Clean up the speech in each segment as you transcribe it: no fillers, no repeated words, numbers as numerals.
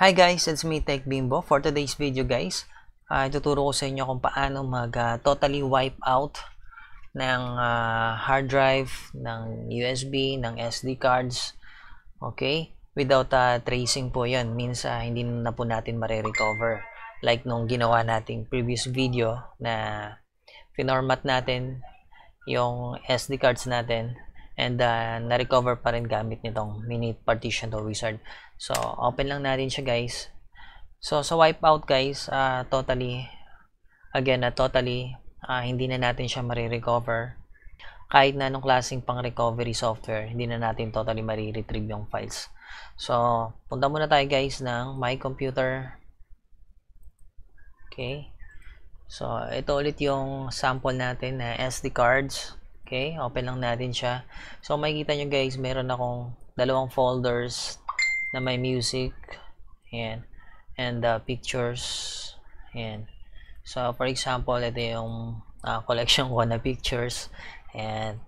Hi guys, it's me Tech Bimbo. For today's video guys, ituturo ko sa inyo kung paano mag totally wipe out ng hard drive, ng USB, ng SD cards, okay, without tracing po yun. Minsan hindi na po natin mare-recover like nung ginawa nating previous video na pinormat natin yung SD cards natin and na-recover pa rin gamit nitong Minitool Partition Wizard. So, open lang natin siya guys. So, sa wipeout guys, totally, hindi na natin siya marirecover. Kahit na anong klaseng pang-recovery software, hindi na natin totally mariretrieve yung files. So, punta muna tayo guys ng My Computer. Okay. So, ito ulit yung sample natin na SD cards. Okay, open lang natin siya. So, makikita nyo guys, meron akong dalawang folders na may music. Ayan. And pictures. Ayan. So, for example, ito yung collection ko na pictures. Ayan.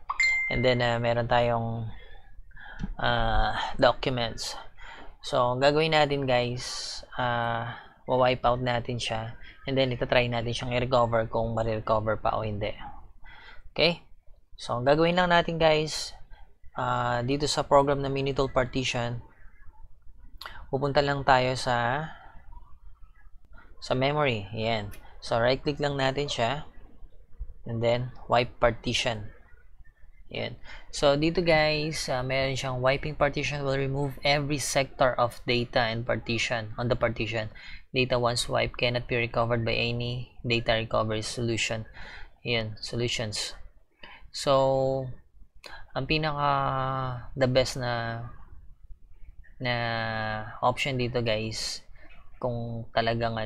And then, meron tayong documents. So, gagawin natin guys, wa-wipe out natin siya. And then, itatry natin siyang i-recover kung marirecover pa o hindi. Okay? So, ang gagawin lang natin guys, dito sa program na Minitool Partition, pupunta lang tayo sa memory. Ayan. So, right click lang natin siya. And then, wipe partition. Ayan. So, dito guys, meron siyang wiping partition will remove every sector of data and partition on the partition. Data once wiped cannot be recovered by any data recovery solution. Ayan. Solutions. So, ang pinaka the best na option dito guys, kung talagang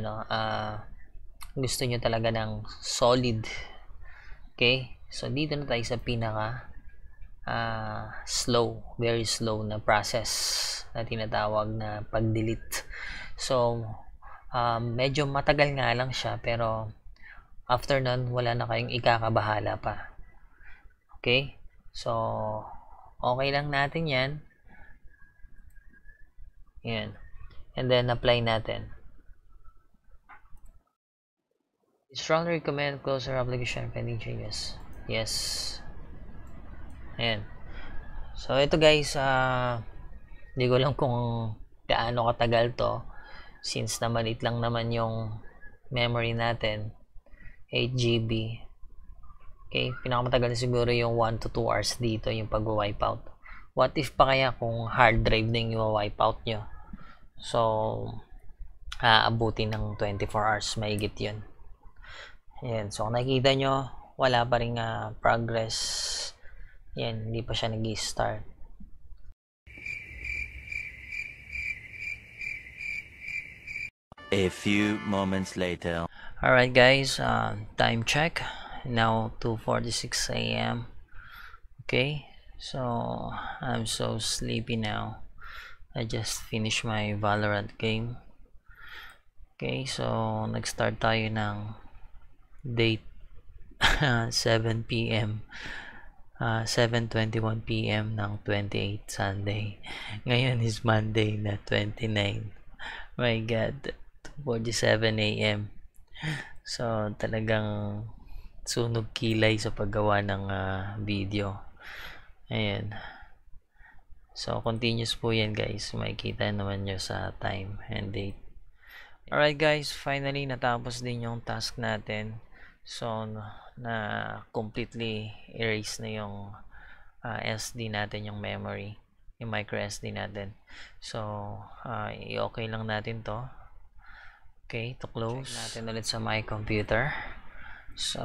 gusto nyo talaga ng solid. Okay? So, dito na tayo sa pinaka slow, very slow na process na tinatawag na pag-delete. So, medyo matagal nga lang siya, pero after nun, wala na kayong ikakabahala pa. Okay? So, okay lang natin yan. Yan. And then, apply natin. I strongly recommend closer application pending changes. Yes. Yan. So, ito guys, hindi ko alam kung gaano katagal to. Since maliit lang naman yung memory natin. 8 GB. Okay, pinakamatagal siguro yung 1 to 2 hours dito yung pag-wipe out. What if pa kaya kung hard drive na yung wipe out nyo? So, aabutin ng 24 hours, mahigit yun. Ayan, so kung nakikita nyo, wala pa rin progress. Ayan, hindi pa siya nag-start. A few moments later. Alright guys, time check. Now 2:46 AM. Okay, so I'm so sleepy now. I just finished my Valorant game. Okay, so nag-start tayo ng date 7 PM 7:21 PM ng 28 Sunday. Ngayon is Monday na 29. My God, 2:47 AM. So talagang sunog kilay sa paggawa ng video. Ayan. So, continuous po yan guys. Makikita naman nyo sa time and date. Alright guys, finally natapos din yung task natin. So, na completely erase na yung SD natin, yung memory. Yung micro SD natin. So, i-okay lang natin to. Okay, to close. Check natin ulit sa My Computer. So,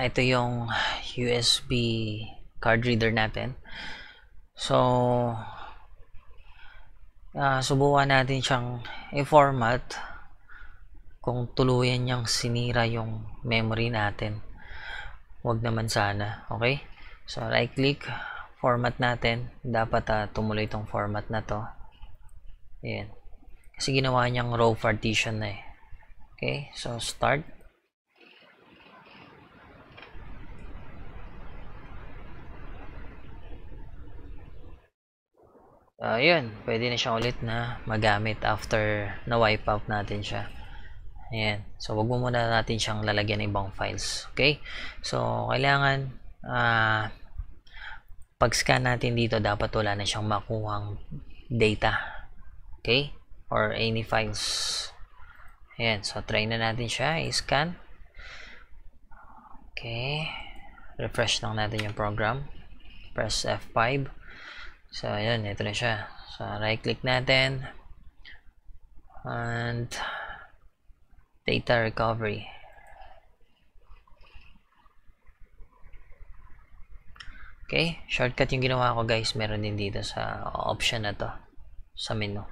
ito yung USB card reader natin. So, subukan natin siyang i-format kung tuluyan niyang sinira yung memory natin. Huwag naman sana. Okay? So, right-click. Format natin. Dapat tumuloy itong format na to. Ayan. Kasi ginawa niyang row partition na eh. Okay? So, start. Yun, pwede na siyang ulit na magamit after na wipe out natin siya. Ayan. So, wag mo muna natin siyang lalagyan ng ibang files. Okay? So, kailangan pag-scan natin dito, dapat wala na siyang makuhang data. Okay? Or any files. Ayan. So, try na natin siya. I-scan. Okay. Refresh lang natin yung program. Press F5. So, ayan. Ito na siya. So, right-click natin. And data recovery. Okay, shortcut yung ginawa ko guys, meron din dito sa option na to sa menu.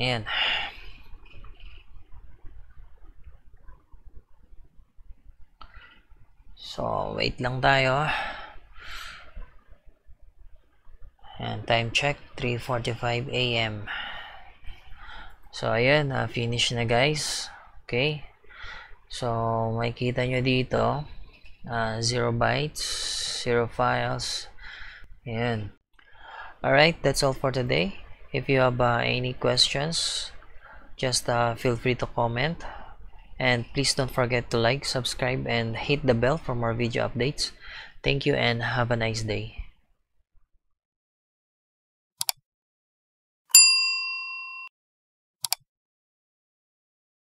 Ayan. So, wait lang tayo. Ayan, time check 3:45 AM. So, ayan, finish na guys. Okay. So, makikita nyo dito, 0 bytes, 0 files. Ayan. Alright, that's all for today. If you have any questions, just feel free to comment. And please don't forget to like, subscribe, and hit the bell for more video updates. Thank you and have a nice day.